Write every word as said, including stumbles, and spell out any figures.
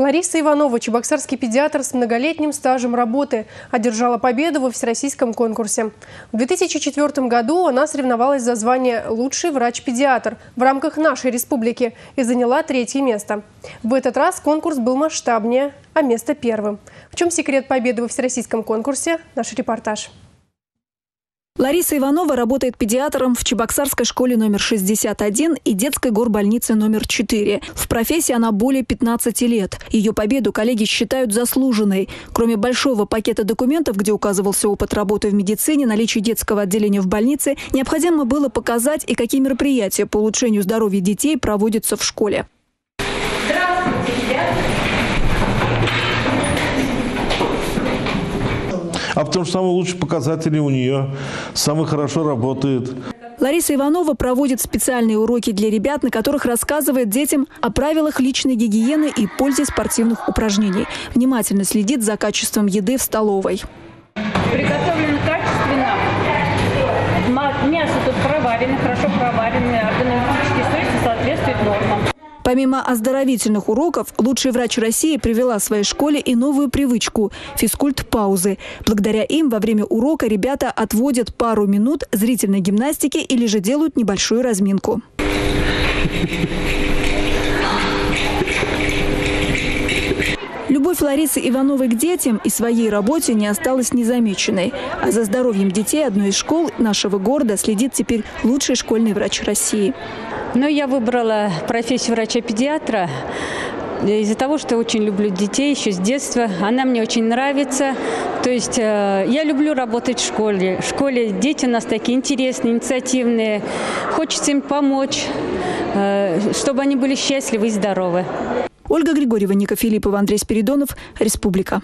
Лариса Иванова, чебоксарский педиатр с многолетним стажем работы, одержала победу во всероссийском конкурсе. В две тысячи четвёртом году она соревновалась за звание «Лучший врач-педиатр» в рамках нашей республики и заняла третье место. В этот раз конкурс был масштабнее, а место первым. В чем секрет победы во всероссийском конкурсе? Наш репортаж. Лариса Иванова работает педиатром в Чебоксарской школе номер шестьдесят один и детской горбольнице номер четыре. В профессии она более пятнадцати лет. Ее победу коллеги считают заслуженной. Кроме большого пакета документов, где указывался опыт работы в медицине, наличие детского отделения в больнице, необходимо было показать и какие мероприятия по улучшению здоровья детей проводятся в школе. Здравствуйте, а потому что самые лучшие показатели у нее, самый хорошо работает. Лариса Иванова проводит специальные уроки для ребят, на которых рассказывает детям о правилах личной гигиены и пользе спортивных упражнений. Внимательно следит за качеством еды в столовой. Приготовлено качественно. Мясо тут проварено, хорошо проваренное, органолептические свойства соответствуют нормам. Помимо оздоровительных уроков, лучший врач России привела в своей школе и новую привычку – физкульт-паузы. Благодаря им во время урока ребята отводят пару минут зрительной гимнастики или же делают небольшую разминку. Любовь Ларисы Ивановой к детям и своей работе не осталась незамеченной. А за здоровьем детей одной из школ нашего города следит теперь лучший школьный врач России. Но я выбрала профессию врача-педиатра из-за того, что очень люблю детей еще с детства. Она мне очень нравится. То есть я люблю работать в школе. В школе дети у нас такие интересные, инициативные. Хочется им помочь, чтобы они были счастливы и здоровы. Ольга Григорьева, Ника Филиппова, Андрей Спиридонов. Республика.